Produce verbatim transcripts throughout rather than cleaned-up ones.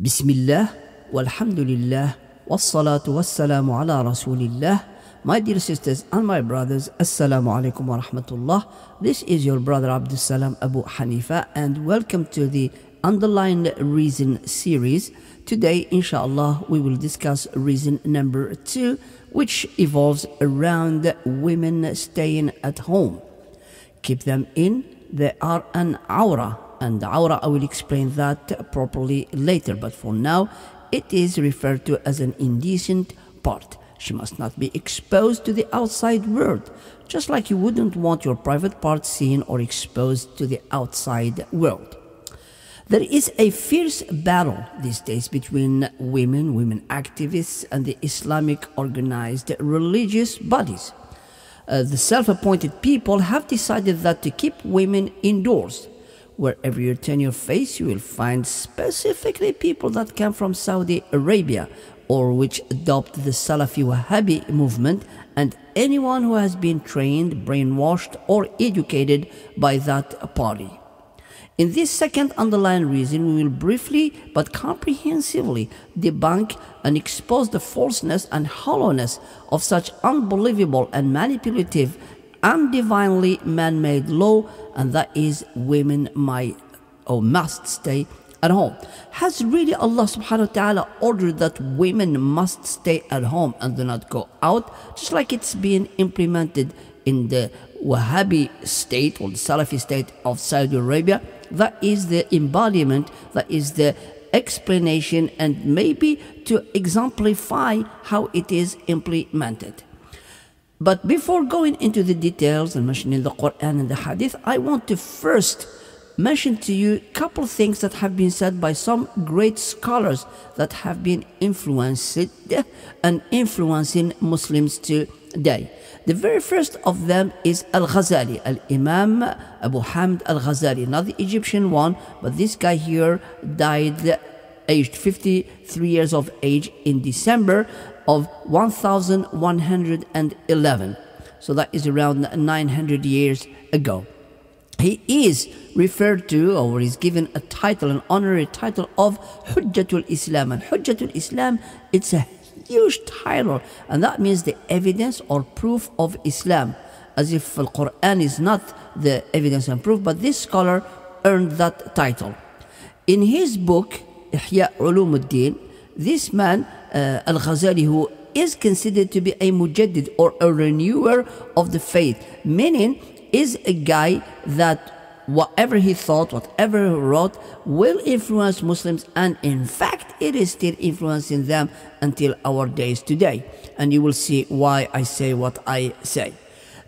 بسم الله والhamdu lillah wassalatu wassalamu ala rasulillah. My dear sisters and my brothers, assalamu alaikum wa rahmatullah. This is your brother Abdussalam Abu Hanifa, and welcome to the Underlined Reason series. Today, inshallah, we will discuss reason number two, which evolves around women staying at home. Keep them in, they are an awrah. And awra, I will explain that properly later, but for now it is referred to as an indecent part. She must not be exposed to the outside world, just like you wouldn't want your private part seen or exposed to the outside world. There is a fierce battle these days between women, women activists, and the Islamic organized religious bodies. Uh, the self-appointed people have decided that to keep women indoors. Wherever you turn your face, you will find specifically people that come from Saudi Arabia or which adopt the Salafi Wahhabi movement, and anyone who has been trained, brainwashed, or educated by that party. In this second underlying reason, we will briefly but comprehensively debunk and expose the falseness and hollowness of such unbelievable and manipulative undivinely man-made law, and that is women might or must stay at home. Has really Allah subhanahu wa ta'ala ordered that women must stay at home and do not go out, just like it's being implemented in the Wahhabi state or the Salafi state of Saudi Arabia? That is the embodiment, that is the explanation, and maybe to exemplify how it is implemented. But before going into the details and mentioning the Quran and the Hadith, I want to first mention to you a couple of things that have been said by some great scholars that have been influenced and influencing Muslims today. The very first of them is Al-Ghazali, Al-Imam Abu Hamid Al-Ghazali, not the Egyptian one, but this guy here died aged fifty-three years of age in December of one thousand one hundred eleven, so that is around nine hundred years ago. He is referred to, or is given a title, an honorary title of Hujjatul Islam. And Hujjatul Islam, it's a huge title, and that means the evidence or proof of Islam, as if the Quran is not the evidence and proof, but this scholar earned that title. In his book, Ihya Ulum al-Din, this man, uh, Al-Ghazali, who is considered to be a mujaddid or a renewer of the faith, meaning is a guy that whatever he thought, whatever he wrote, will influence Muslims, and in fact it is still influencing them until our days today. And you will see why I say what I say.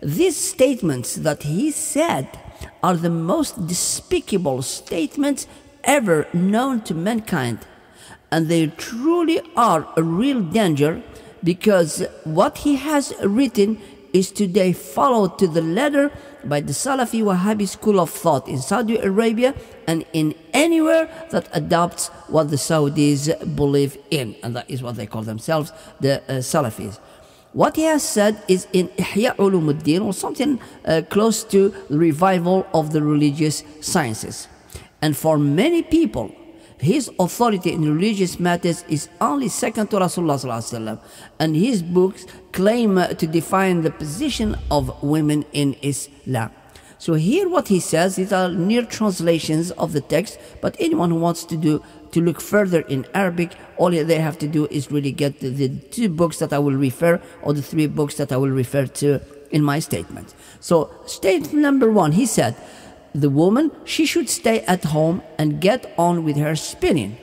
These statements that he said are the most despicable statements ever known to mankind. And they truly are a real danger, because what he has written is today followed to the letter by the Salafi Wahhabi school of thought in Saudi Arabia and in anywhere that adopts what the Saudis believe in. And that is what they call themselves, the uh, Salafis. What he has said is in Ihya Ulum al-Din, or something uh, close to the revival of the religious sciences. And for many people, his authority in religious matters is only second to Rasulullah, and his books claim to define the position of women in Islam. So here what he says, these are near translations of the text, but anyone who wants to do to look further in Arabic, all they have to do is really get the, the two books that I will refer, or the three books that I will refer to in my statement. So statement number one, he said, the woman, she should stay at home and get on with her spinning.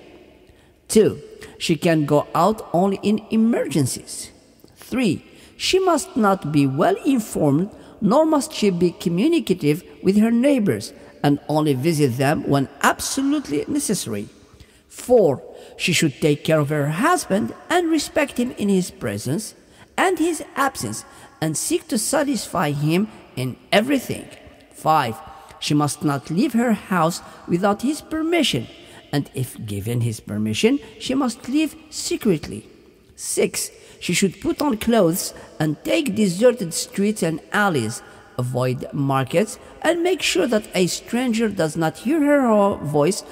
Two, she can go out only in emergencies. Three, she must not be well informed, nor must she be communicative with her neighbors, and only visit them when absolutely necessary. Four, she should take care of her husband and respect him in his presence and his absence, and seek to satisfy him in everything. Five, she must not leave her house without his permission, and if given his permission, she must leave secretly. Six, she should put on clothes and take deserted streets and alleys, avoid markets, and make sure that a stranger does not hear her voice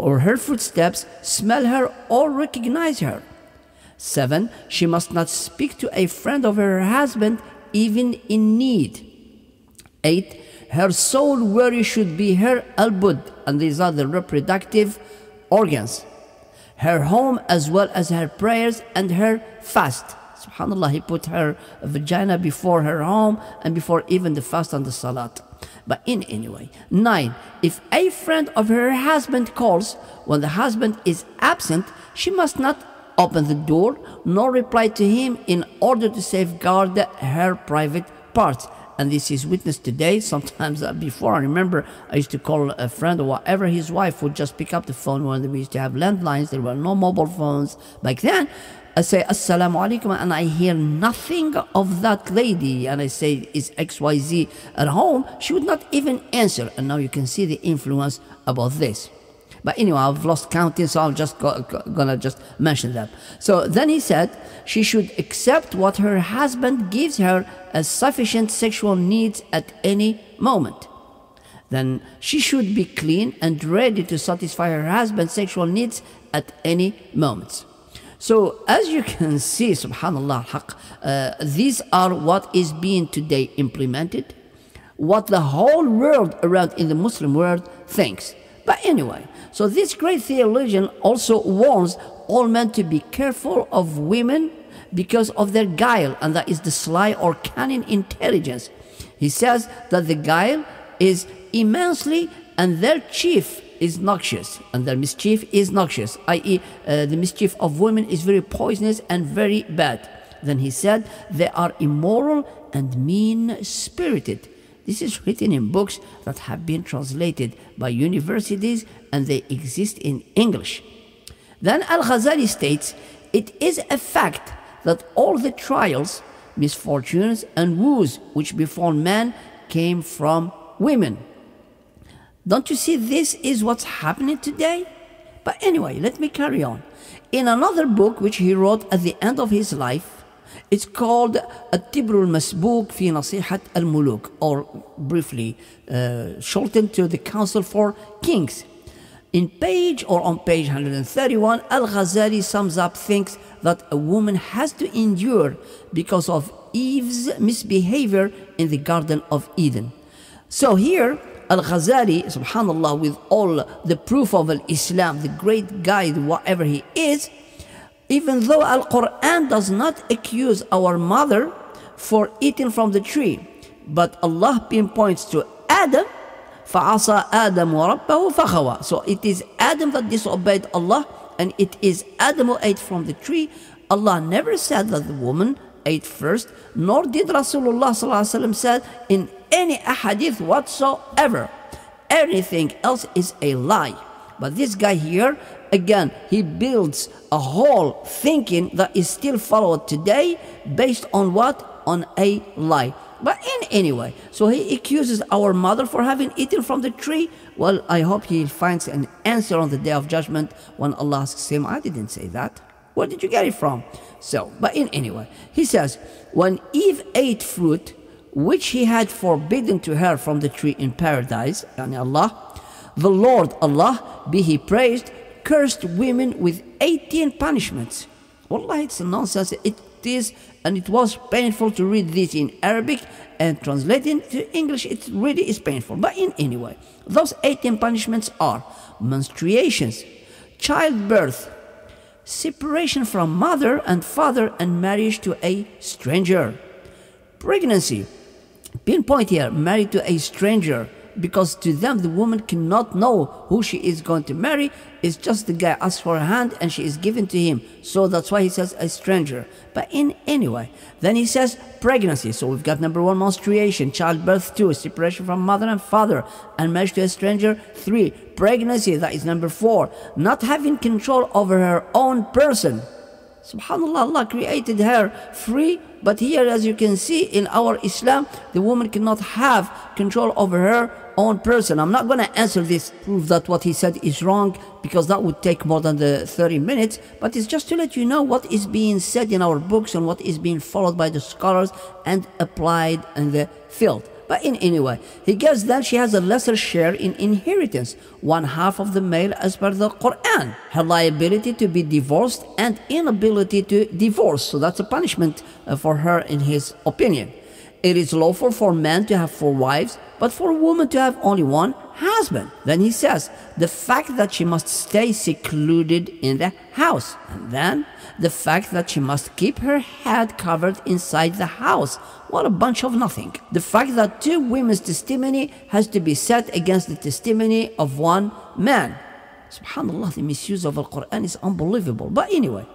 or her footsteps, smell her, or recognize her. Seven, she must not speak to a friend of her husband, even in need. Eight, her sole worry should be her al-bud, and these are the reproductive organs, her home as well as her prayers and her fast. SubhanAllah, he put her vagina before her home and before even the fast and the salat. But in any way, nine, if a friend of her husband calls when the husband is absent, she must not open the door nor reply to him in order to safeguard her private parts. And this is witnessed today. Sometimes uh, before, I remember I used to call a friend or whatever, his wife would just pick up the phone when we used to have landlines. There were no mobile phones back then. I say, Assalamu alaikum, and I hear nothing of that lady. And I say, is X Y Z at home? She would not even answer. And now you can see the influence about this. But anyway, I've lost counting, so I'm just go, go, gonna just mention that. So then he said, she should accept what her husband gives her as sufficient sexual needs at any moment. Then she should be clean and ready to satisfy her husband's sexual needs at any moment. So as you can see, subhanAllah, uh, these are what is being today implemented, what the whole world around in the Muslim world thinks. But anyway, so this great theologian also warns all men to be careful of women because of their guile, and that is the sly or cunning intelligence. He says that the guile is immensely, and their chief is noxious, and their mischief is noxious, that is uh, the mischief of women is very poisonous and very bad. Then he said, they are immoral and mean-spirited. This is written in books that have been translated by universities, and they exist in English. Then Al-Ghazali states, it is a fact that all the trials, misfortunes, and woes which befall man came from women. Don't you see this is what's happening today? But anyway, let me carry on. In another book which he wrote at the end of his life, it's called at-Tibr al-Masbuk fi Nasihat al-Muluk, or briefly uh, shortened to the Council for Kings. In page or on page one hundred thirty-one, Al-Ghazali sums up things that a woman has to endure because of Eve's misbehavior in the Garden of Eden. So here, Al-Ghazali, subhanAllah, with all the proof of Islam, the great guide, whatever he is, even though Al-Quran does not accuse our mother for eating from the tree, but Allah pinpoints to Adam, فَعَصَى آدَمُ رَبَّهُ فَخَوَى. So it is Adam that disobeyed Allah, and it is Adam who ate from the tree. Allah never said that the woman ate first, nor did Rasulullah ﷺ said in any ahadith whatsoever. Anything else is a lie. But this guy here, again, he builds a whole thinking that is still followed today based on what? On a lie. But in any way, so he accuses our mother for having eaten from the tree. Well, I hope he finds an answer on the Day of Judgment when Allah asks him, I didn't say that. Where did you get it from? So, but in any way, he says, when Eve ate fruit, which he had forbidden to her from the tree in paradise, yani Allah, the Lord Allah, be he praised, cursed women with eighteen punishments. Wallahi, it's nonsense. It is, and it was painful to read this in Arabic, and translating to English, it really is painful. But in any way, those eighteen punishments are menstruations, childbirth, separation from mother and father, and marriage to a stranger, pregnancy, pinpoint here, married to a stranger, because to them the woman cannot know who she is going to marry. It's just the guy asks for a hand and she is given to him. So that's why he says a stranger. But in any way, then he says pregnancy. So we've got number one, menstruation, childbirth, two, separation from mother and father, and marriage to a stranger, three, pregnancy, that is number four, not having control over her own person. SubhanAllah, Allah created her free, but here, as you can see, in our Islam, the woman cannot have control over her own person. I'm not going to answer this, prove that what he said is wrong, because that would take more than the thirty minutes, but it's just to let you know what is being said in our books and what is being followed by the scholars and applied in the field. But in any way, he gives them, she has a lesser share in inheritance, one half of the male as per the Quran, her liability to be divorced and inability to divorce. So that's a punishment for her in his opinion. It is lawful for men to have four wives, but for a woman to have only one husband. Then he says, the fact that she must stay secluded in the house, and then the fact that she must keep her head covered inside the house. What a bunch of nothing. The fact that two women's testimony has to be set against the testimony of one man. SubhanAllah, the misuse of the Quran is unbelievable. But anyway,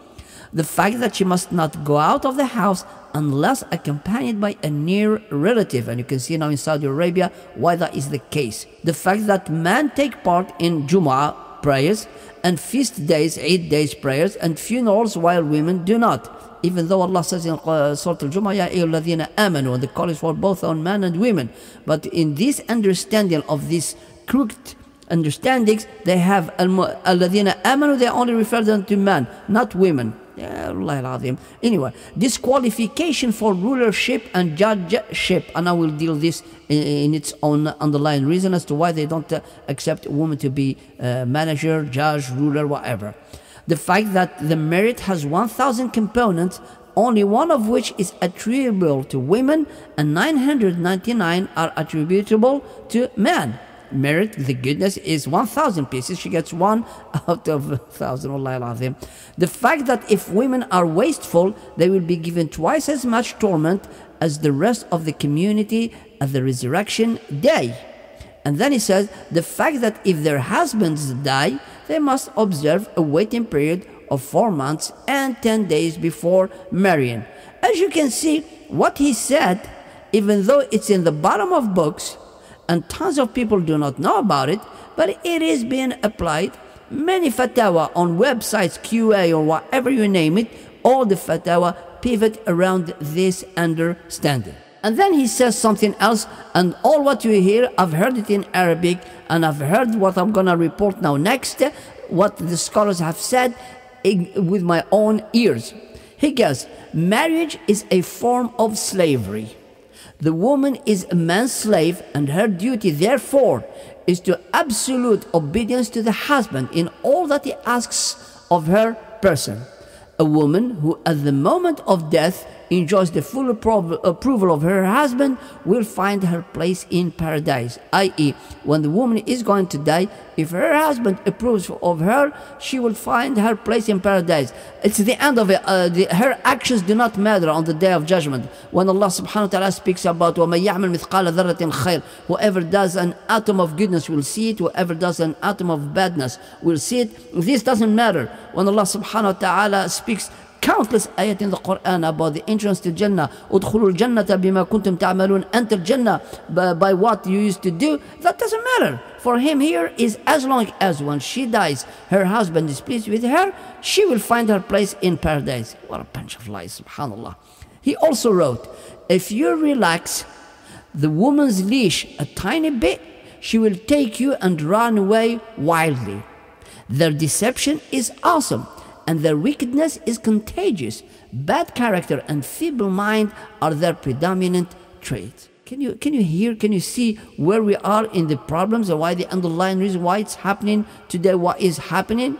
the fact that she must not go out of the house unless accompanied by a near relative. And you can see now in Saudi Arabia why that is the case. The fact that men take part in Jumu'ah prayers and feast days, Eid days prayers and funerals, while women do not. Even though Allah says in uh, Surah Al-Jumu'ah, Ya ayyuha alladhina amanu, and the call is for both on men and women. But in this understanding of this crooked understandings, they have alladhina amanu, they only refer them to men, not women. Anyway, disqualification for rulership and judgeship, and I will deal this in its own underlying reason as to why they don't accept a woman to be a manager, judge, ruler, whatever. The fact that the merit has one thousand components, only one of which is attributable to women and nine hundred ninety-nine are attributable to men. Merit, the goodness, is one thousand pieces. She gets one out of one thousand. The fact that if women are wasteful, they will be given twice as much torment as the rest of the community at the resurrection day. And then he says, the fact that if their husbands die, they must observe a waiting period of four months and ten days before marrying. As you can see, what he said, even though it's in the bottom of books, and tons of people do not know about it, but it is being applied. Many fatwa on websites, Q A or whatever you name it, all the fatwa pivot around this understanding. And then he says something else, and all what you hear, I've heard it in Arabic, and I've heard what I'm gonna report now next, what the scholars have said with my own ears. He goes, marriage is a form of slavery. The woman is a man's slave, and her duty, therefore, is to absolute obedience to the husband in all that he asks of her person. A woman who, at the moment of death, enjoys the full appro approval of her husband will find her place in paradise, that is, when the woman is going to die, if her husband approves of her, she will find her place in paradise. It's the end of it. Uh, the, her actions do not matter on the day of judgment, when Allah subhanahu wa ta'ala speaks about وَمَنْ يَعْمَلْ مِثْقَالَ ذَرَّةٍ خَيْرٍ. Whoever does an atom of goodness will see it, whoever does an atom of badness will see it. This doesn't matter when Allah subhanahu wa ta'ala speaks countless ayat in the Quran about the entrance to Jannah. Udkhulul jannata bima kuntum ta'malun. Enter Jannah by, by what you used to do. That doesn't matter. For him here is as long as when she dies, her husband is pleased with her, she will find her place in paradise. What a bunch of lies, subhanAllah. He also wrote, if you relax the woman's leash a tiny bit, she will take you and run away wildly. Their deception is awesome, and their wickedness is contagious. Bad character and feeble mind are their predominant traits. Can you, can you hear, can you see where we are in the problems and why the underlying reason why it's happening today, what is happening?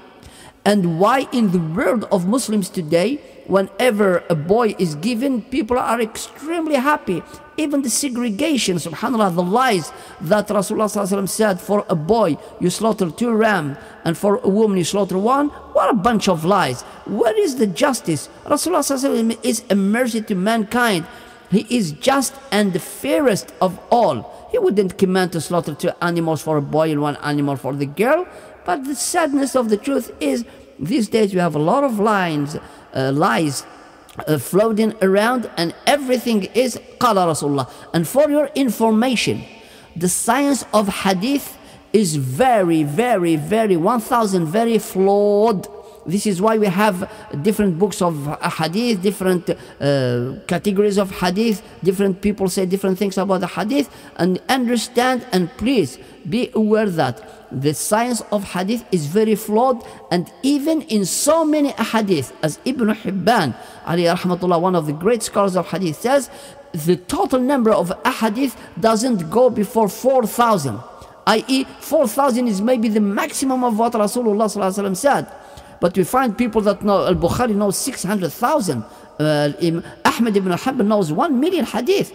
And why in the world of Muslims today, whenever a boy is given, people are extremely happy. Even the segregation, subhanAllah, the lies that Rasulullah said, for a boy you slaughter two rams, and for a woman you slaughter one. What a bunch of lies. Where is the justice? Rasulullah is a mercy to mankind. He is just and the fairest of all. He wouldn't command to slaughter two animals for a boy and one animal for the girl. But the sadness of the truth is, these days we have a lot of lines, uh, lies uh, floating around, and everything is Qala Rasulullah. And for your information, the science of hadith is very, very, very, one thousand very flawed This is why we have different books of hadith, different uh, categories of hadith, different people say different things about the hadith, and understand, and please be aware that the science of hadith is very flawed. And even in so many hadith, as Ibn Hibban, alayhi rahmatullah, one of the great scholars of hadith, says, the total number of ahadith doesn't go before four thousand, that is four thousand is maybe the maximum of what Rasulullah sallallahu alaihi wasallam said. But we find people that know, Al-Bukhari knows six hundred thousand, uh, Ahmed ibn Hanbal knows one million hadith.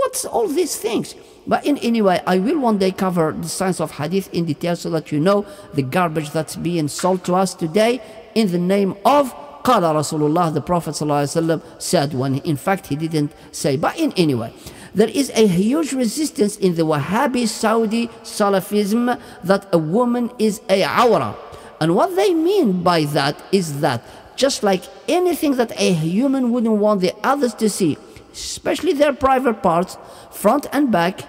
What's all these things? But in any way, I will one day cover the science of hadith in detail so that you know the garbage that's being sold to us today in the name of قال رسول الله, the Prophet ﷺ said, when in fact he didn't say. But in any way, there is a huge resistance in the Wahhabi Saudi Salafism that a woman is a awra. And what they mean by that is that just like anything that a human wouldn't want the others to see, especially their private parts, front and back,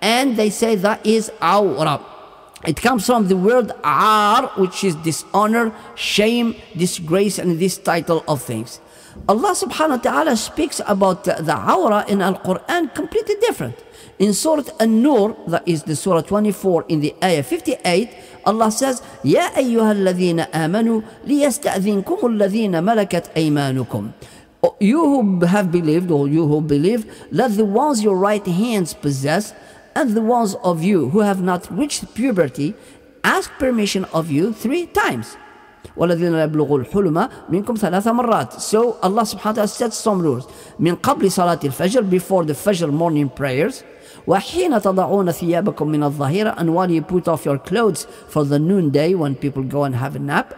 and they say that is awra. It comes from the word ar, which is dishonor, shame, disgrace, and this title of things. Allah subhanahu wa ta'ala speaks about the awra in Al-Quran completely different. In Surah An-Nur, that is the Surah twenty-four in the Ayah fifty-eight, Allah says, Ya ayyuha alladhina amanu liyasta'dhinkum alladhina malakat aymanukum. You who have believed, or you who believe, let the ones your right hands possess, and the ones of you who have not reached puberty ask permission of you three times. وَالَّذِينَ يَبْلُغُوا الْحُلُمَ مِنْكُمْ ثَلَاثَ مَرَّاتٍ. So Allah subhanahu wa ta'ala sets some rules. مِنْ قَبْلِ صَلَاةِ الْفَجْرِ, before the Fajr morning prayers. وَحِينَ تَضَعُونَ ثِيَابَكُمْ مِنَ الظَّهِيرَةِ, and while you put off your clothes for the noonday when people go and have a nap.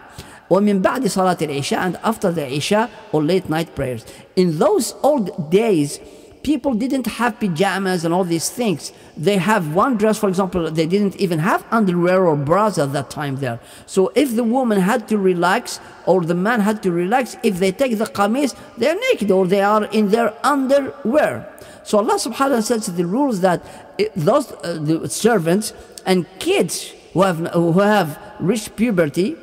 وَمِنْ بَعْدِ صَلَاةِ الْعِشَاءِ, and after the Isha or late night prayers. In those old days, people didn't have pajamas and all these things. They have one dress, for example. They didn't even have underwear or bras at that time there. So if the woman had to relax or the man had to relax, if they take the qamis, they're naked or they are in their underwear. So Allah subhanahu wa ta'ala sets the rules that those uh, the servants and kids who have, who have reached puberty,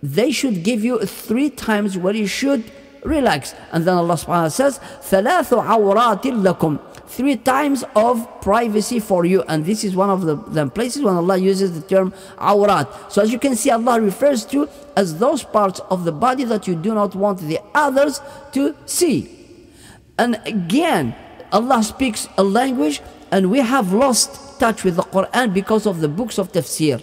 they should give you three times what you should relax. And then Allah subhanahu wa ta'ala says, ثَلَاثُ عَوْرَاتٍ لَكُمْ, three times of privacy for you. And this is one of the, the places when Allah uses the term awrat. So as you can see, Allah refers to as those parts of the body that you do not want the others to see. And again, Allah speaks a language, and we have lost touch with the Quran because of the books of tafsir.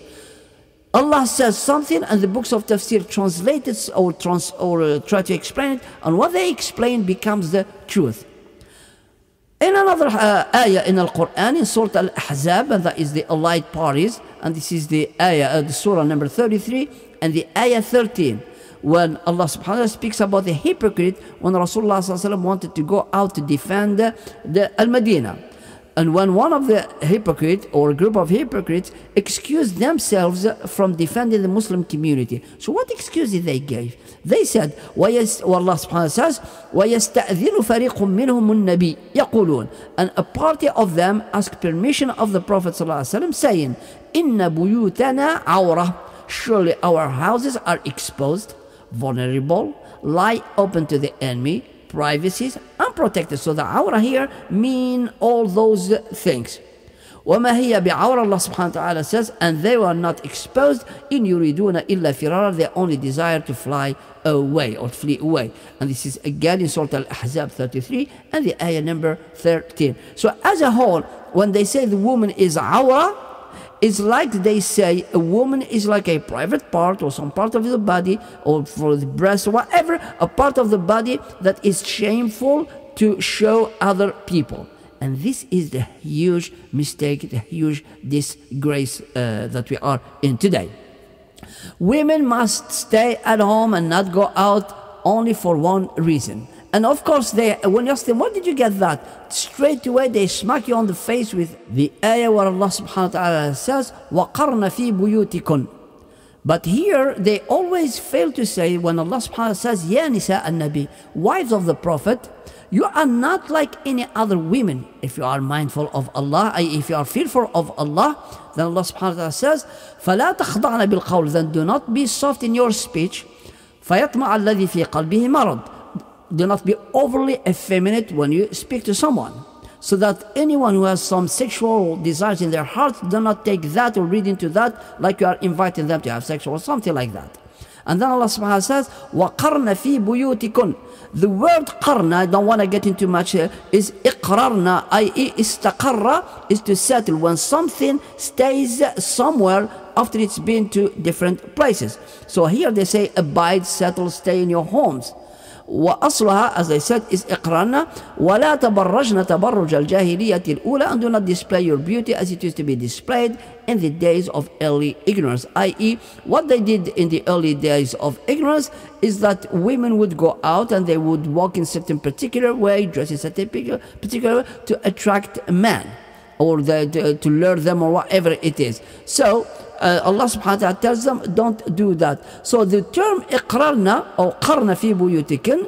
Allah says something, and the books of tafsir translate it or, trans, or uh, try to explain it, and what they explain becomes the truth. In another uh, ayah in Al-Quran, in Surah Al-Ahzab, and that is the allied parties, and this is the ayah, uh, the surah number thirty-three, and the ayah thirteen, when Allah subhanahu wa ta'ala speaks about the hypocrite when Rasulullah sallallahu alaihi wasallam wanted to go out to defend uh, the Al-Madinah. And when one of the hypocrites or a group of hypocrites excused themselves from defending the Muslim community. So what excuse did they give? They said, وَيَس, well, Allah subhanahu wa ta'ala says, وَيَسْتَأْذِنُ فَرِيقٌ مِّنْهُمُ النَّبِيِّ يَقُولُونَ, and a party of them asked permission of the Prophet ﷺ, saying, إِنَّ بُيُوتَنَا عَوْرَةٌ, surely our houses are exposed, vulnerable, lie open to the enemy, privacies unprotected. So the awra here mean all those things. وَمَا هِيَ بِعَوْرَ, Allah subhanahu wa ta'ala says, and they were not exposed, إِن يُرِيدُونَ إِلَّا فِرَارًا, they only desire to fly away or flee away. And this is again in Surah Al-Ahzab thirty-three and the ayah number thirteen. So as a whole, when they say the woman is awra, it's like they say a woman is like a private part or some part of the body, or for the breast or whatever, a part of the body that is shameful to show other people. And this is the huge mistake, the huge disgrace uh, that we are in today. Women must stay at home and not go out only for one reason. And of course, they, when you ask them, where did you get that? Straight away, they smack you on the face with the ayah where Allah subhanahu wa ta'ala says, وَقَرْنَ فِي بُيُوتِكُنْ. But here, they always fail to say, when Allah subhanahu wa ta'ala says, يَا نِسَاءَ النَّبِيِّ, wives of the Prophet, you are not like any other women. If you are mindful of Allah, if you are fearful of Allah, then Allah subhanahu wa ta'ala says, فَلَا تَخْضَعْنَ بِالْقَوْلِ, then do not be soft in your speech. فيطمع الذي في قلبه مرض. Do not be overly effeminate when you speak to someone, so that anyone who has some sexual desires in their heart, do not take that or read into that like you are inviting them to have sex or something like that. And then Allah subhanahu wa ta'ala says, وَقَرْنَ فِي بُيُوتِكُنْ. The word qarna, I don't want to get into much here, is iqrarna, that is istaqarra, is to settle when something stays somewhere after it's been to different places. So here they say abide, settle, stay in your homes. وأصلها, as I said, is iqrarna. وَلَا تَبَرَّجْنَ تَبَرُّجَ الْجَاهِلِيَّةِ الْأُولَى. And do not display your beauty as it used to be displayed in the days of early ignorance. that is what they did in the early days of ignorance is that women would go out and they would walk in certain particular way, dress in certain particular way to attract men or the, to, to lure them or whatever it is. So Uh, Allah subhanahu wa ta'ala tells them, don't do that. So the term iqrarna or qarna fi buyutikin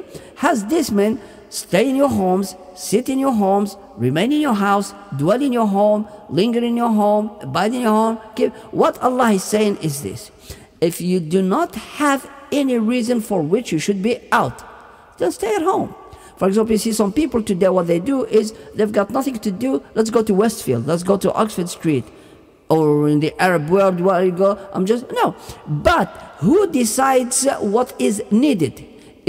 has this mean, stay in your homes, sit in your homes, remain in your house, dwell in your home, linger in your home, abide in your home. Keep. What Allah is saying is this: if you do not have any reason for which you should be out, then stay at home. For example, you see some people today, what they do is they've got nothing to do. Let's go to Westfield, let's go to Oxford Street, or in the Arab world where you go, I'm just, no. But who decides what is needed?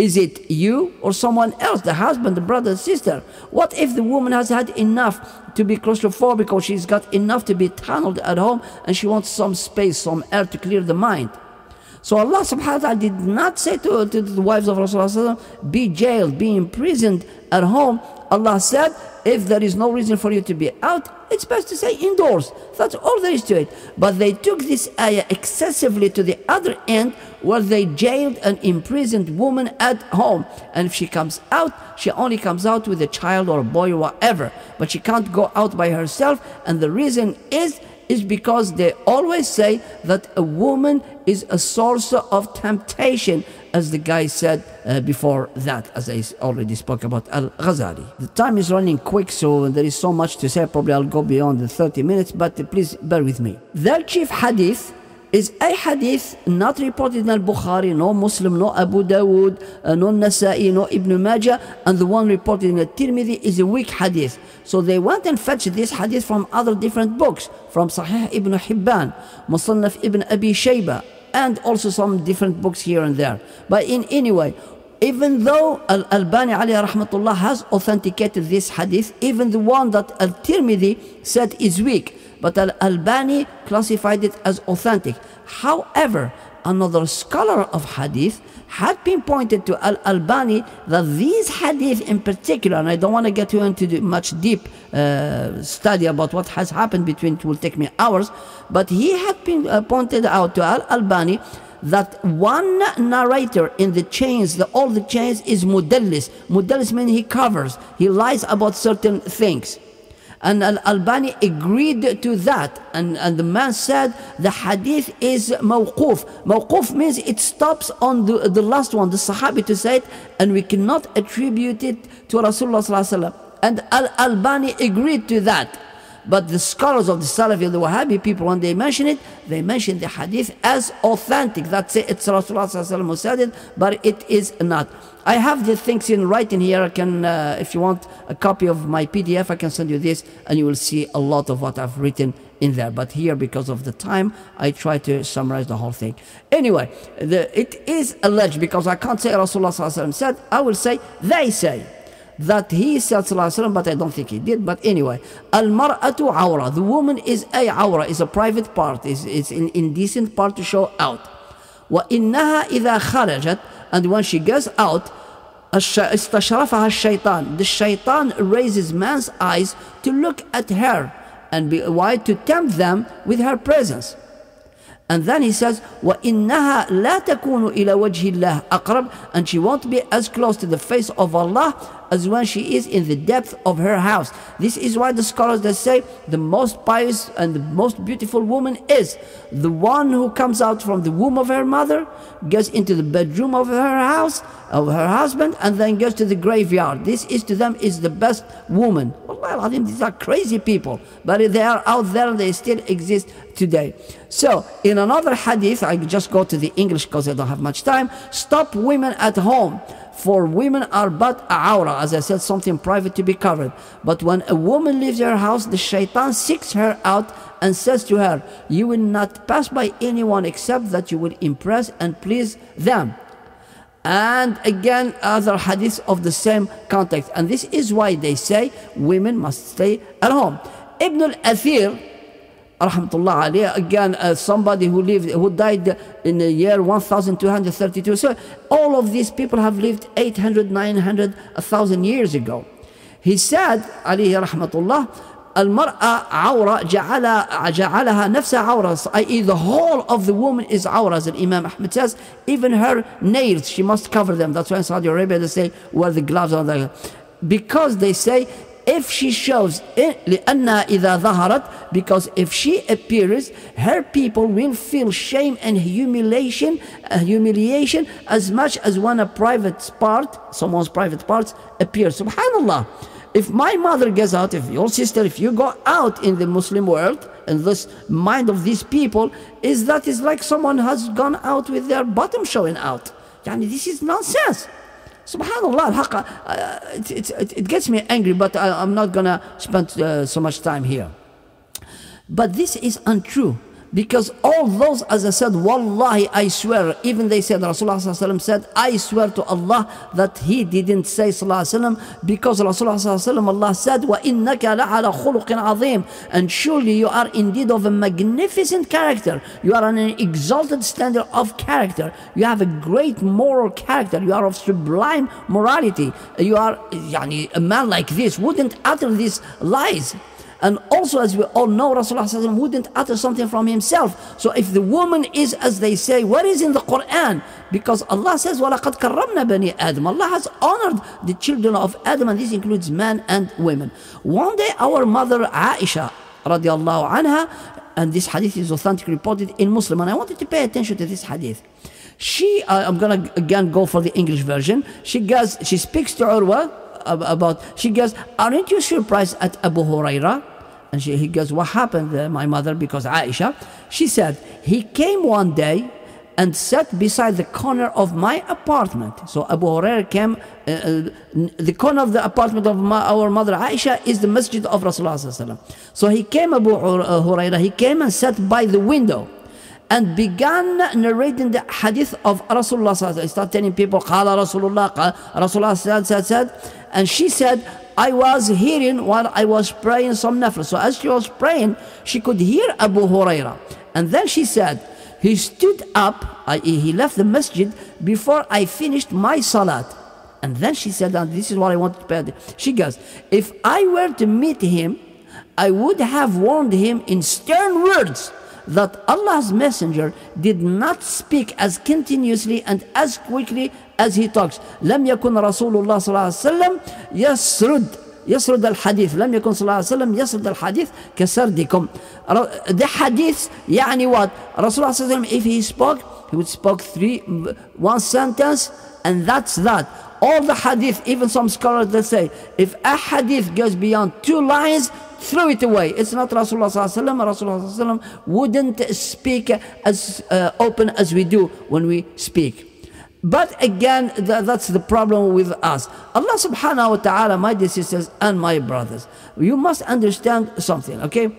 Is it you or someone else, the husband, the brother, the sister? What if the woman has had enough to be claustrophobic, or she's got enough to be tunneled at home and she wants some space, some air to clear the mind? So Allah subhanahu wa ta'ala did not say to, to the wives of Rasulullah, be jailed, be imprisoned at home. Allah said, if there is no reason for you to be out, it's best to stay indoors. That's all there is to it. But they took this ayah excessively to the other end, where they jailed an imprisoned woman at home. And if she comes out, she only comes out with a child or a boy or whatever. But she can't go out by herself. And the reason is, is because they always say that a woman is a source of temptation, as the guy said uh, before that, as I already spoke about Al-Ghazali. The time is running quick, so there is so much to say. Probably I'll go beyond the thirty minutes, but uh, please bear with me. Their chief hadith is a hadith not reported in Al-Bukhari, no Muslim, no Abu Dawood, uh, no Nasa'i, no Ibn Majah, and the one reported in Al-Tirmidhi is a weak hadith. So they went and fetched this hadith from other different books, from Sahih ibn Hibban, Musannaf ibn Abi Shayba, and also some different books here and there. But in any way, even though Al-Albani alayhi rahmatullah has authenticated this hadith, even the one that Al-Tirmidhi said is weak, but Al-Albani classified it as authentic. However, another scholar of hadith had pinpointed to Al-Albani that these hadith in particular, and I don't want to get you into much deep uh, study about what has happened between, it will take me hours, but he had been, uh, pointed out to Al-Albani that one narrator in the chains, the, all the chains, is mudallis. Mudallis means he covers, he lies about certain things. And Al-Albani agreed to that, and, and the man said the hadith is mawquf. Mawquf means it stops on the, the last one, the sahabi to say it, and we cannot attribute it to Rasulullah sallallahu alaihi wasallam. And Al-Albani agreed to that. But the scholars of the Salafi and the Wahhabi people, when they mention it, they mention the hadith as authentic. That's it, it's Rasulullah sallallahu alaihi wasallam who said it, but it is not. I have the things in writing here. I can, uh, if you want a copy of my P D F, I can send you this, and you will see a lot of what I've written in there. But here, because of the time, I try to summarize the whole thing. Anyway, the, it is alleged, because I can't say Rasulullah sallallahu alaihi wasallam said. I will say they say that he said sallallahu alaihi wasallam, but I don't think he did. But anyway, al-mar'atu awra. The woman is a awra, is a private part, is is an indecent part to show out. Wa innaha idha kharajat. And when she goes out, istashrafaha shaitan. The shaitan raises man's eyes to look at her, and be, why? To tempt them with her presence. And then he says, وَإِنَّهَا لَا تَكُونُ إِلَى وَجْهِ اللَّهِ أَقْرَبُ. And she won't be as close to the face of Allah as when she is in the depth of her house. This is why the scholars that say the most pious and the most beautiful woman is the one who comes out from the womb of her mother, goes into the bedroom of her house, of her husband, and then goes to the graveyard. This is to them is the best woman. Well, these are crazy people, but they are out there and they still exist today. So in another hadith, I just go to the English because I don't have much time. Stop women at home, for women are but awra, as I said, something private to be covered. But when a woman leaves her house, the shaitan seeks her out and says to her, you will not pass by anyone except that you will impress and please them. And again, other hadiths of the same context. And this is why they say women must stay at home. Ibn al-Athir, rahmatullah alayhi, again, uh, somebody who lived, who died in the year one thousand two hundred thirty-two. So all of these people have lived eight hundred, nine hundred, one thousand years ago. He said, alayhi rahmatullah, al-mar'a awra ja'alaha nafsa awra, that is the whole of the woman is awra, as Imam Ahmed says, even her nails, she must cover them. That's why in Saudi Arabia they say, wear the gloves on the... Because they say, if she shows, because if she appears, her people will feel shame and humiliation, uh, humiliation as much as when a private part, someone's private parts, appears. Subhanallah. If my mother gets out, if your sister, if you go out in the Muslim world, and this mind of these people is that it's like someone has gone out with their bottom showing out. Yani, this is nonsense. Subhanallah, al-haqqa, uh, it, it, it gets me angry, but I, I'm not gonna spend uh, so much time here. But this is untrue, because all those, as I said, wallahi, I swear, even they said, Rasulullah said, I swear to Allah that he didn't say, because Rasulullah, Allah said, وَإِنَّكَ لَعَلَى خُلُقٍ عَظِيمٍ, and surely you are indeed of a magnificent character, you are on an exalted standard of character, you have a great moral character, you are of sublime morality, you are, yani, a man like this wouldn't utter these lies. And also, as we all know, Rasulullah wouldn't utter something from himself. So if the woman is, as they say, what is in the Quran? Because Allah says, وَلَقَدْ كَرَّمْنَا بَنِي آدَمَ, Allah has honored the children of Adam, and this includes men and women. One day our mother Aisha, radiallahu anha, and this hadith is authentically reported in Muslim, and I wanted to pay attention to this hadith. She, uh, I'm gonna again go for the English version, she goes, she speaks to Urwa, about, she goes, aren't you surprised at Abu Huraira? And she, he goes, what happened, uh, my mother? Because Aisha, she said, he came one day and sat beside the corner of my apartment. So Abu Huraira came, uh, uh, the corner of the apartment of my, our mother Aisha is the masjid of Rasulullah. So he came, Abu Huraira, he came and sat by the window and began narrating the hadith of Rasulullah. He started telling people, Qala Rasulullah, Qala Rasulullah said, said, said. And she said, I was hearing while I was praying some nafla. So as she was praying, she could hear Abu Huraira. And then she said, he stood up, that is he left the masjid before I finished my salat. And then she said, and this is what I wanted to pay attention. She goes, if I were to meet him, I would have warned him in stern words that Allah's messenger did not speak as continuously and as quickly as he talks. لم يكن رسول الله صلى الله عليه وسلم يسرد يسرد الحديث لم يكن صلى الله عليه وسلم يسرد الحديث كسردكم. The hadith, يعني what? رسول الله صلى الله عليه وسلم, if he spoke, he would spoke three, one sentence, and that's that. All the hadith, even some scholars that say, if a hadith goes beyond two lines, throw it away. It's not Rasulullah sallallahu alaihi wasallam wouldn't speak as uh, open as we do when we speak. But again, th that's the problem with us. Allah subhanahu wa ta'ala, my dear sisters and my brothers, you must understand something, okay?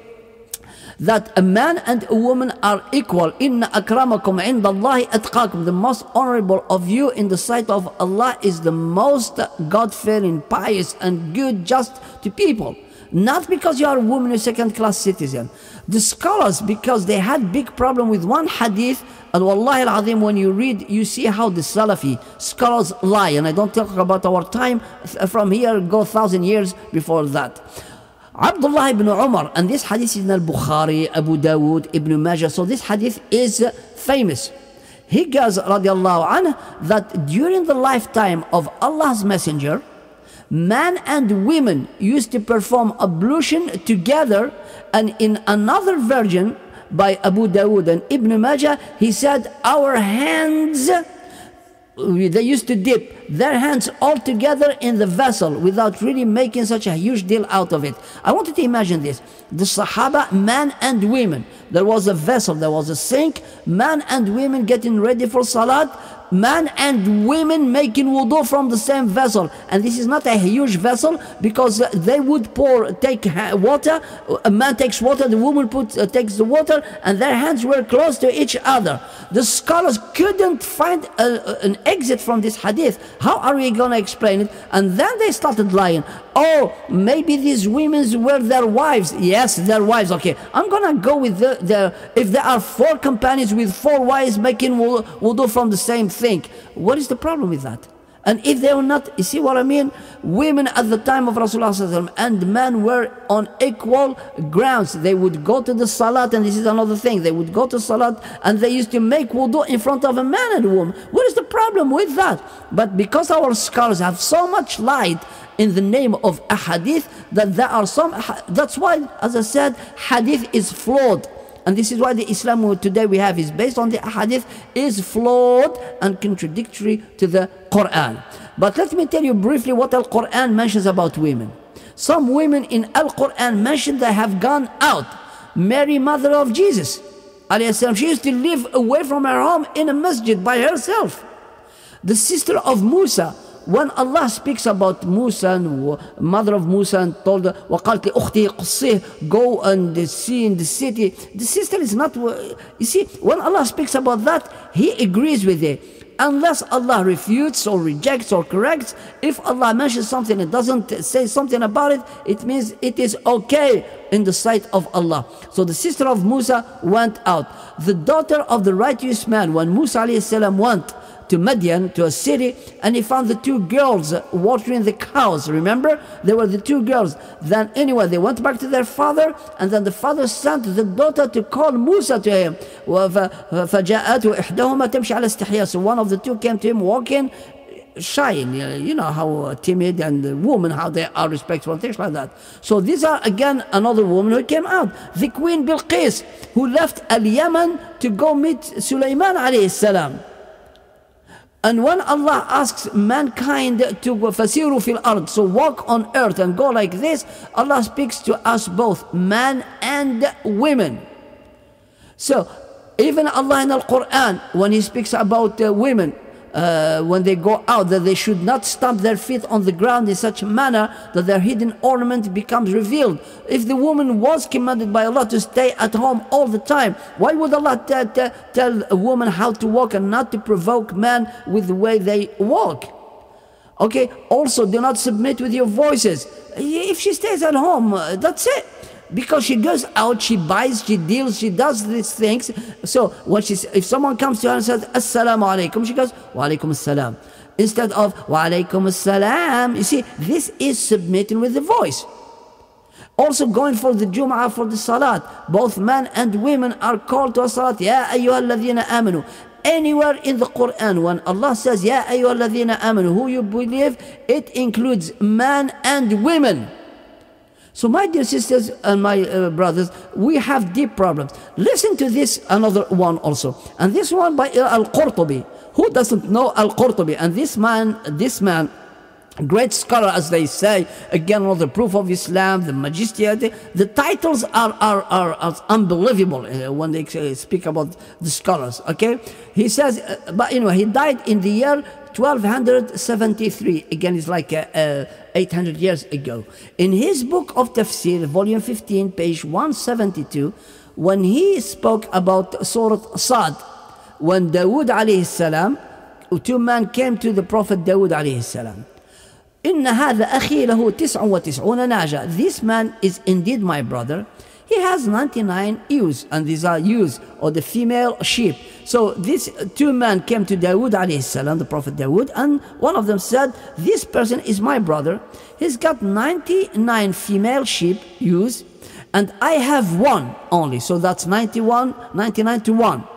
That a man and a woman are equal. Inna akramakum indallahi atqakum. The most honorable of you in the sight of Allah is the most God-fearing, pious, and good, just to people. Not because you are a woman, a second-class citizen. The scholars, because they had big problem with one hadith, and wallahi al-azim, when you read, you see how the Salafi scholars lie. And I don't talk about our time from here, go a thousand years before that. Abdullah ibn Umar, and this hadith is in Al-Bukhari, Abu Dawood, Ibn Majah, so this hadith is famous. He goes, radiallahu anhu, that during the lifetime of Allah's messenger, men and women used to perform ablution together. And in another version by Abu Dawood and Ibn Majah, he said, our hands, they used to dip their hands all together in the vessel without really making such a huge deal out of it. I wanted to imagine this. The Sahaba, men and women. There was a vessel, there was a sink, men and women getting ready for Salat, men and women making wudu from the same vessel. And this is not a huge vessel, because they would pour, take water, a man takes water, the woman puts, uh, takes the water, and their hands were close to each other. The scholars couldn't find a, an exit from this hadith. How are we going to explain it? And then they started lying. Oh, maybe these women were their wives. Yes, their wives. Okay, I'm going to go with the, the, if there are four companions with four wives making wudu from the same thing. What is the problem with that? And if they were not, you see what I mean? Women at the time of Rasulullah and men were on equal grounds. They would go to the Salat, and this is another thing. They would go to Salat and they used to make wudu in front of a man and woman. What is the problem with that? But because our scholars have so much light in the name of a hadith, that there are some, that's why, as I said, hadith is flawed. And this is why the Islam today we have is based on the hadith, is flawed and contradictory to the Quran. But let me tell you briefly what Al-Quran mentions about women. Some women in Al-Quran mentioned they have gone out. Mary, mother of Jesus, she used to live away from her home in a masjid by herself. The sister of Musa, when Allah speaks about Musa and mother of Musa and told her, وَقَالْتِ لِأُخْتِهِ قُصِّهِ, go and see in the city. The sister is not, you see, when Allah speaks about that, He agrees with it. Unless Allah refutes or rejects or corrects, if Allah mentions something and doesn't say something about it, it means it is okay in the sight of Allah. So the sister of Musa went out. The daughter of the righteous man, when Musa alayhi salam went to Midian, to a city, and he found the two girls watering the cows, remember? They were the two girls. Then anyway, they went back to their father, and then the father sent the daughter to call Musa to him. So one of the two came to him walking, shying, you know how timid and women, how they are respectful and things like that. So these are again another woman who came out. The queen Bilqis, who left Al-Yemen to go meet Sulaiman alayhi salam. And when Allah asks mankind to fasiru fil ard, so walk on earth and go like this, Allah speaks to us both, man and women. So even Allah in Al-Quran, when He speaks about uh, women, Uh, when they go out, that they should not stamp their feet on the ground in such a manner that their hidden ornament becomes revealed. If the woman was commanded by Allah to stay at home all the time, why would Allah tell a woman how to walk and not to provoke men with the way they walk? Okay, also do not submit with your voices. If she stays at home, uh, that's it. Because she goes out, she buys, she deals, she does these things. So when she, if someone comes to her and says, Assalamu alaikum, she goes, Wa alaikum assalam. Instead of, Wa alaikum assalam. You see, this is submitting with the voice. Also going for the Jum'ah, for the Salat. Both men and women are called to a Salat. Ya ayyuha alladhina amanu. Anywhere in the Quran, when Allah says, Ya ayyuha alladhina amanu, who you believe, it includes men and women. So my dear sisters and my uh, brothers, we have deep problems. Listen to this, another one also. And this one by Al-Qurtubi. Who doesn't know Al-Qurtubi? And this man, this man, great scholar, as they say, again, all the proof of Islam, the majesty, the, the titles are, are, are, are unbelievable uh, when they uh, speak about the scholars, okay? He says, uh, but anyway, he died in the year twelve seventy-three. Again, it's like uh, uh, eight hundred years ago. In his book of Tafsir, volume fifteen, page one seventy-two, when he spoke about Surah Sad, when Dawood alayhi salam, two men came to the Prophet Dawood alayhi salam. Inna hadha akhi lahu tis'un naja. This man is indeed my brother. He has ninety-nine ewes, and these are ewes, or the female sheep. So these two men came to Dawood alayhi salam, the Prophet Dawood, and one of them said, this person is my brother. He's got ninety-nine female sheep, ewes, and I have one only. So that's ninety-one, ninety-nine to one.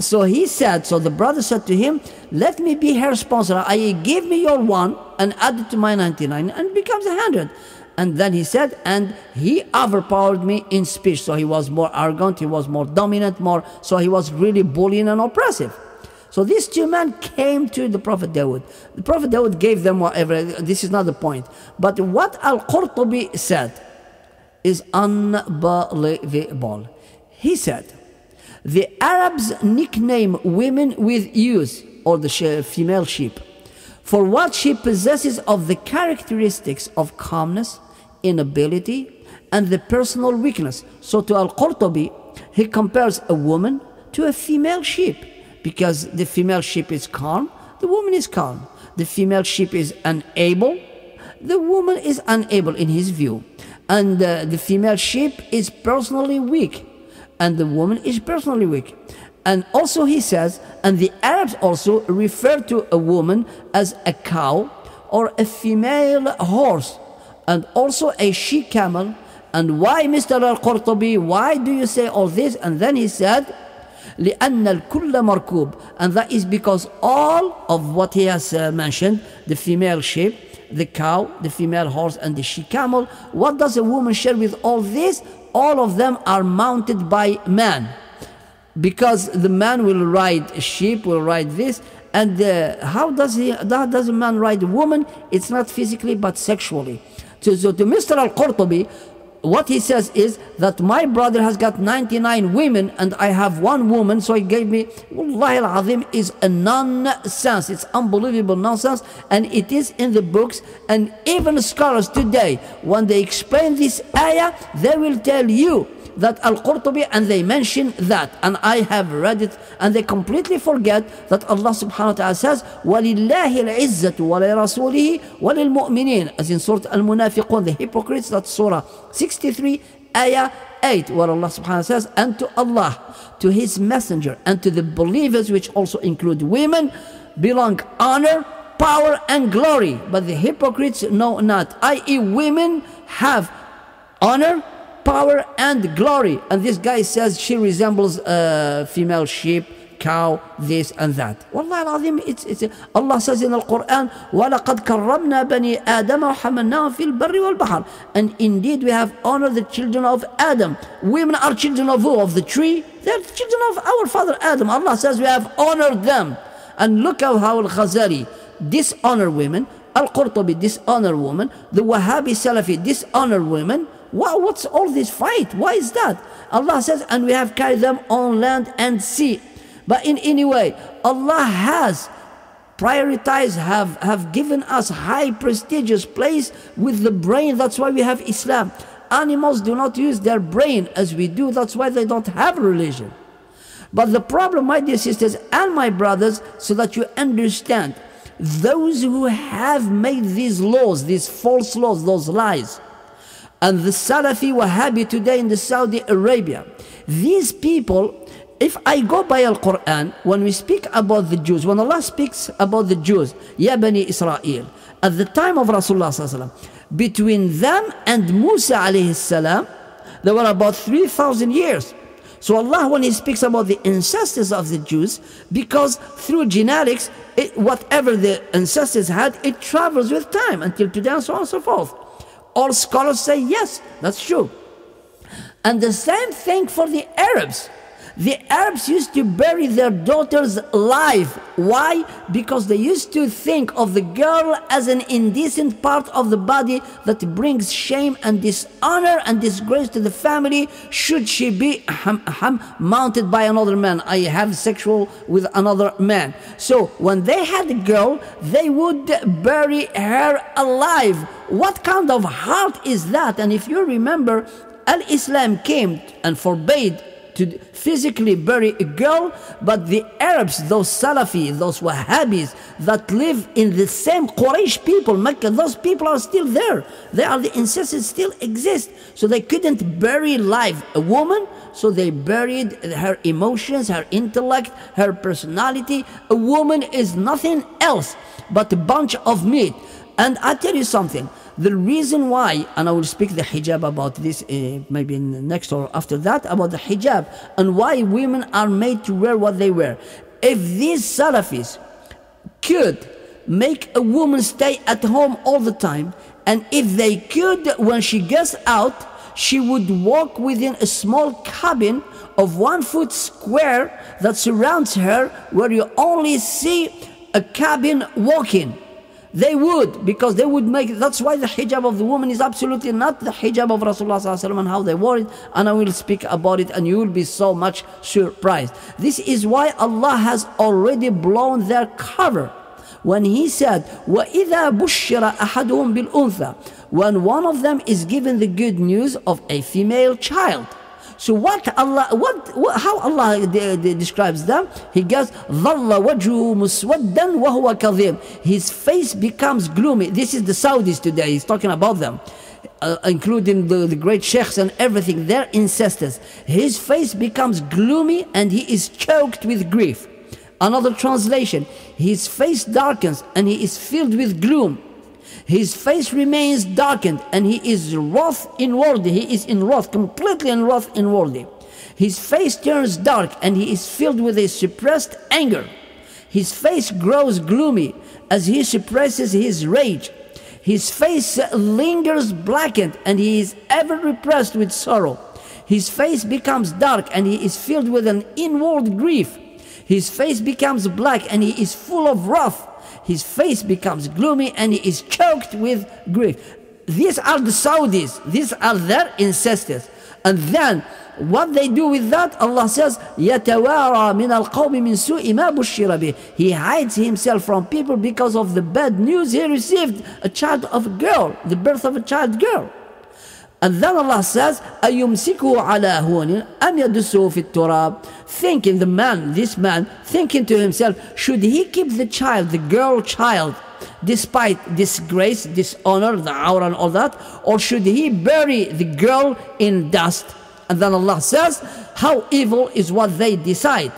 So he said, so the brother said to him, let me be her sponsor. I give me your one and add it to my ninety-nine and it becomes a hundred. And then he said, and he overpowered me in speech. So he was more arrogant, he was more dominant, more. So he was really bullying and oppressive. So these two men came to the Prophet Dawood. The Prophet Dawood gave them whatever, this is not the point. But what Al-Qurtubi said is unbelievable. He said, the Arabs nickname women with ewes, or the she female sheep, for what she possesses of the characteristics of calmness, inability, and the personal weakness. So to Al-Qurtubi, he compares a woman to a female sheep, because the female sheep is calm, the woman is calm. The female sheep is unable, the woman is unable in his view. And uh, the female sheep is personally weak, and the woman is personally weak. And also he says, and the Arabs also refer to a woman as a cow or a female horse, and also a she-camel. And why, Mister Al-Qurtubi, why do you say all this? And then he said, لِأَنَّ الْكُلَّ مَرْكُوبٌ. And that is because all of what he has uh, mentioned, the female sheep, the cow, the female horse, and the she-camel, what does a woman share with all this? All of them are mounted by man, because the man will ride a sheep, will ride this. And uh, how does he? How does a man ride a woman? It's not physically, but sexually. So, so to Mister Al-Qurtubi, what he says is that my brother has got ninety-nine women and I have one woman, so he gave me. Wallahi al-Azim is a nonsense. It's unbelievable nonsense, and it is in the books. And even scholars today, when they explain this ayah, they will tell you that Al-Qurtubi, and they mention that, and I have read it, and they completely forget that Allah subhanahu wa ta'ala says, وَلِلَّهِ الْعِزَّةُ وَلِرَسُولِهِ وَلِلْمُؤْمِنِينَ, as in Surah Al-Munafiqun, the hypocrites, that's Surah sixty-three, Ayah eight, where Allah subhanahu wa ta'ala says, and to Allah, to His Messenger, and to the believers, which also include women, belong honor, power, and glory. But the hypocrites know not, that is women have honor, power, and glory. And this guy says she resembles uh, female sheep, cow, this and that. Wallahi al-Azim, it's, it's, Allah says in the Quran, وَلَقَدْ كَرَّمْنَا بَنِي آدَمَ وَحَمَلْنَاهُمْ فِي الْبَرِّ وَالْبَحْرِ. And indeed we have honored the children of Adam. Women are children of who? Of the tree? They are the children of our father Adam. Allah says we have honored them. And look at how Al-Ghazali dishonor women, Al-Qurtubi dishonor women, the Wahhabi Salafi dishonor women. Wow, what's all this fight? Why is that? Allah says, and we have carried them on land and sea. But in any way, Allah has prioritized, have, have given us high prestigious place with the brain. That's why we have Islam. Animals do not use their brain as we do. That's why they don't have religion. But the problem, my dear sisters and my brothers, so that you understand, those who have made these laws, these false laws, those lies, and the Salafi Wahhabi today in the Saudi Arabia, these people, if I go by Al-Quran, when we speak about the Jews, when Allah speaks about the Jews, Ya Bani Israel, at the time of Rasulullah, between them and Musa alayhi salam, there were about three thousand years. So Allah, when He speaks about the ancestors of the Jews, because through genetics, it, whatever the ancestors had, it travels with time until today and so on and so forth. All scholars say yes, that's true. And the same thing for the Arabs. The Arabs used to bury their daughters alive. Why? Because they used to think of the girl as an indecent part of the body that brings shame and dishonor and disgrace to the family should she be ham, ham, mounted by another man. I have sexual with another man. So when they had a girl, they would bury her alive. What kind of heart is that? And if you remember, Al-Islam came and forbade to physically bury a girl, but the Arabs, those Salafi, those Wahhabis that live in the same Quraysh people, Mecca, those people are still there. They are, the ancestors still exist. So they couldn't bury live a woman, so they buried her emotions, her intellect, her personality. A woman is nothing else but a bunch of meat. And I tell you something, The reason why, and I will speak the hijab about this uh, maybe next or after that, about the hijab and why women are made to wear what they wear. If these Salafis could make a woman stay at home all the time, and if they could, when she gets out, she would walk within a small cabin of one foot square that surrounds her, where you only see a cabin walking. They would, because they would make, that's why the hijab of the woman is absolutely not the hijab of Rasulullah ﷺ and how they wore it, and I will speak about it, and you will be so much surprised. This is why Allah has already blown their cover when He said, وَإِذَا بُشِّرَ أَحَدُهُمْ بِالْأُنْثَى, when one of them is given the good news of a female child. So what Allah, what, what how Allah de, de describes them? He goes, "Dhalla wajhu muswaddan wa huwa kadhim." His face becomes gloomy. This is the Saudis today. He's talking about them, uh, including the, the great sheikhs and everything. Their ancestors. His face becomes gloomy, and he is choked with grief. Another translation: his face darkens, and he is filled with gloom. His face remains darkened, and he is wroth inwardly. He is in wrath, completely in wrath inwardly. His face turns dark, and he is filled with a suppressed anger. His face grows gloomy as he suppresses his rage. His face lingers blackened, and he is ever repressed with sorrow. His face becomes dark, and he is filled with an inward grief. His face becomes black, and he is full of wrath. His face becomes gloomy, and he is choked with grief. These are the Saudis. These are their ancestors. And then, what they do with that? Allah says, يَتَوَارَى مِنَ الْقَوْمِ مِنْ سُوءِ مَا بُشِّرَ بِهِ. He hides himself from people because of the bad news he received, a child of a girl, the birth of a child girl. And then Allah says, أَيُمْسِكُهُ عَلَى هُونٍ أَمْ يَدُسُهُ فِي التُّرَابِ. Thinking the man, this man, thinking to himself, should he keep the child, the girl child, despite disgrace, dishonor, the aura and all that, or should he bury the girl in dust? And then Allah says, how evil is what they decide.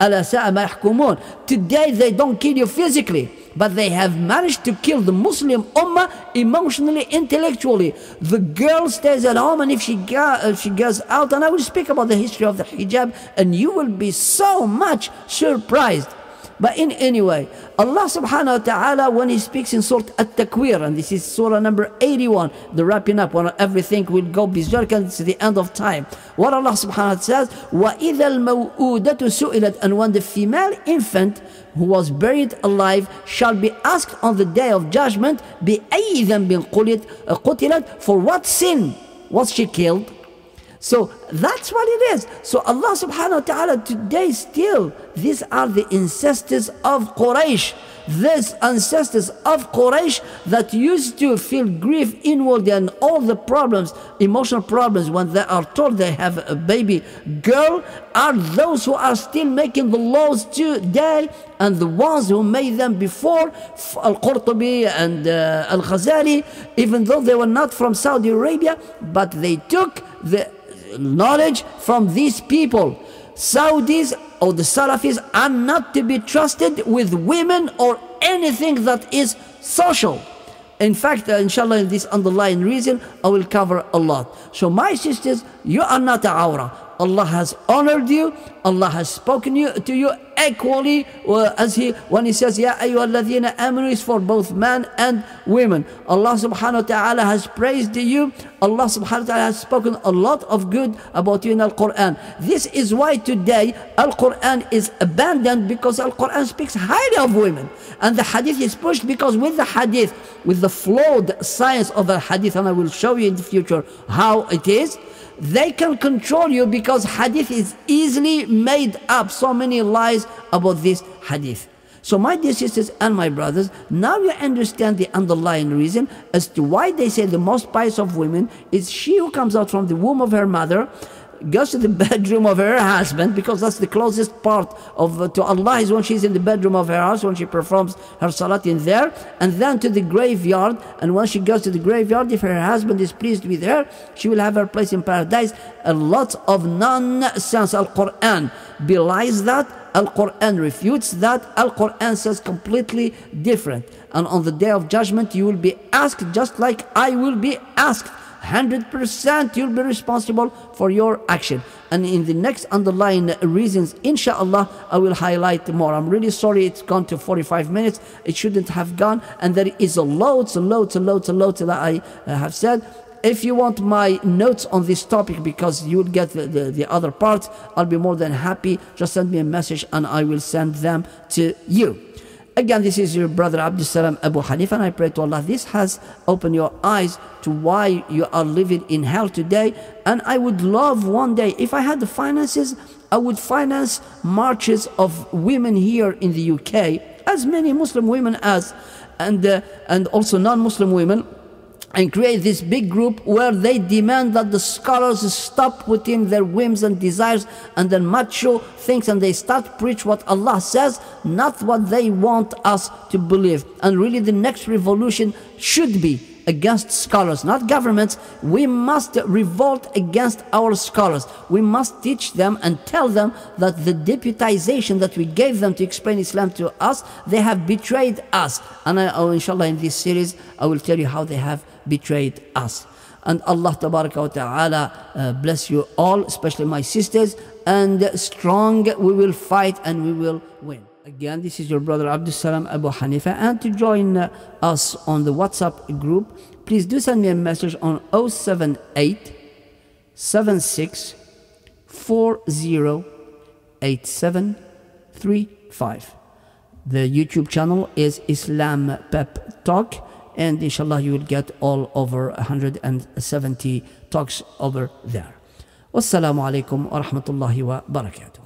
أَلَا سَاءَ مَا يَحْكُمُونَ. Today they don't kill you physically, but they have managed to kill the Muslim Ummah emotionally, intellectually. The girl stays at home, and if she, go, if she goes out, and I will speak about the history of the hijab, and you will be so much surprised. But in any way, Allah subhanahu wa ta'ala, when He speaks in Surah At-Takwir, and this is Surah number eighty-one, the wrapping up, when everything will go berserk, and it's the end of time. What Allah subhanahu wa ta'ala says, وَإِذَا الْمَوْءُودَةُ سُئِلَتْ, and when the female infant who was buried alive shall be asked on the day of judgment, بِأَيِّ ذَنْبٍ قُتِلَتْ, for what sin was she killed? So that's what it is. So Allah subhanahu wa ta'ala today still, these are the ancestors of Quraysh. These ancestors of Quraysh that used to feel grief inwardly and all the problems, emotional problems, when they are told they have a baby girl, are those who are still making the laws today, and the ones who made them before, Al-Qurtubi and uh, Al-Ghazali, even though they were not from Saudi Arabia, but they took the knowledge from these people. Saudis or the Salafis are not to be trusted with women or anything that is social. In fact, uh, inshallah, in this underlying reason, I will cover a lot. So my sisters, you are not a awra. Allah has honored you. Allah has spoken you, to you equally, uh, as He, when He says, Ya ayyuhalladhina amanu, is for both men and women. Allah subhanahu wa ta'ala has praised you. Allah subhanahu wa ta'ala has spoken a lot of good about you in Al-Quran. This is why today Al-Quran is abandoned, because Al-Quran speaks highly of women. And the hadith is pushed because with the hadith, with the flawed science of the hadith, and I will show you in the future how it is, they can control you, because hadith is easily made up. So many lies about this hadith. So my dear sisters and my brothers, now you understand the underlying reason as to why they say the most pious of women is she who comes out from the womb of her mother, goes to the bedroom of her husband, because that's the closest part of uh, to Allah, is when she's in the bedroom of her house, when she performs her salat in there, and then to the graveyard. And when she goes to the graveyard, if her husband is pleased with her, she will have her place in paradise. A lot of nonsense. Al-Quran belies that, Al-Quran refutes that. Al-Quran says completely different. And on the day of judgment, you will be asked just like I will be asked. one hundred percent you'll be responsible for your action. And in the next underlying reasons, inshallah, I will highlight more. I'm really sorry it's gone to forty-five minutes. It shouldn't have gone. And there is a loads, a loads, a loads, a loads that I have said. If you want my notes on this topic, because you'll get the, the, the other parts, I'll be more than happy. Just send me a message and I will send them to you. Again, this is your brother Abdussalam Abu Hanifa, and I pray to Allah this has opened your eyes to why you are living in hell today. And I would love one day, if I had the finances, I would finance marches of women here in the U K, as many Muslim women as, and, uh, and also non-Muslim women, and create this big group where they demand that the scholars stop within their whims and desires and their macho things, and they start preach what Allah says, not what they want us to believe. And really the next revolution should be against scholars, not governments. We must revolt against our scholars. We must teach them and tell them that the deputization that we gave them to explain Islam to us, they have betrayed us. And I, oh, inshallah, in this series, I will tell you how they have betrayed us. And Allah tabaraka wa ta'ala uh, bless you all, especially my sisters, and strong we will fight and we will win. Again, this is your brother Abdussalam Abu Hanifa, and to join uh, us on the WhatsApp group, please do send me a message on zero seven eight, seven six four zero, eight seven three five. The YouTube channel is Islam Pep Talk, and inshallah you will get all over one hundred seventy talks over there. Wassalamu alaikum wa rahmatullahi wa barakatuh.